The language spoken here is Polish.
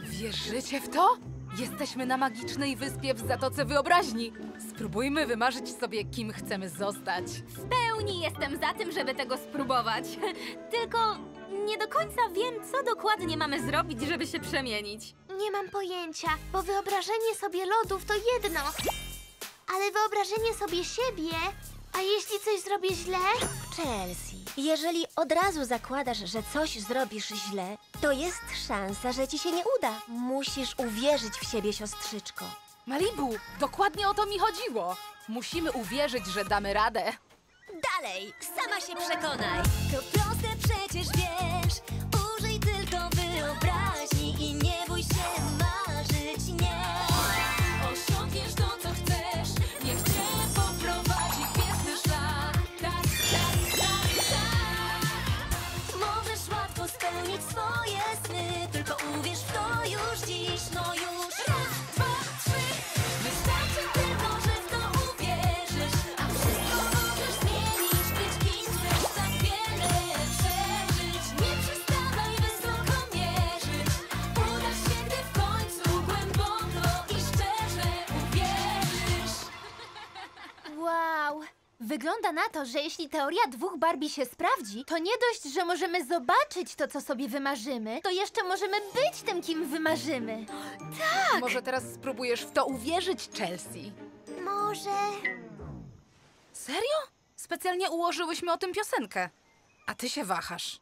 Wierzycie w to? Jesteśmy na magicznej wyspie w Zatoce Wyobraźni. Spróbujmy wymarzyć sobie, kim chcemy zostać. W pełni jestem za tym, żeby tego spróbować. Tylko nie do końca wiem, co dokładnie mamy zrobić, żeby się przemienić. Nie mam pojęcia, bo wyobrażenie sobie lodów to jedno. Ale wyobrażenie sobie siebie... A jeśli coś zrobię źle? Chelsea, jeżeli od razu zakładasz, że coś zrobisz źle, to jest szansa, że ci się nie uda. Musisz uwierzyć w siebie, siostrzyczko. Malibu, dokładnie o to mi chodziło. Musimy uwierzyć, że damy radę. Dalej, sama się przekonaj. To proste przecież wiesz. Użyj tylko wyobraźni i nie bój się marzyć, nie. Osiągniesz to, co chcesz. Niech cię poprowadzi piękny szlak. Tak, tak, tak, tak. Możesz łatwo spełnić swoje sny. Tylko uwierz w to już dziś, no już. Wygląda na to, że jeśli teoria dwóch Barbie się sprawdzi, to nie dość, że możemy zobaczyć to, co sobie wymarzymy, to jeszcze możemy być tym, kim wymarzymy. Tak! Może teraz spróbujesz w to uwierzyć, Chelsea? Może... Serio? Specjalnie ułożyłyśmy o tym piosenkę. A ty się wahasz.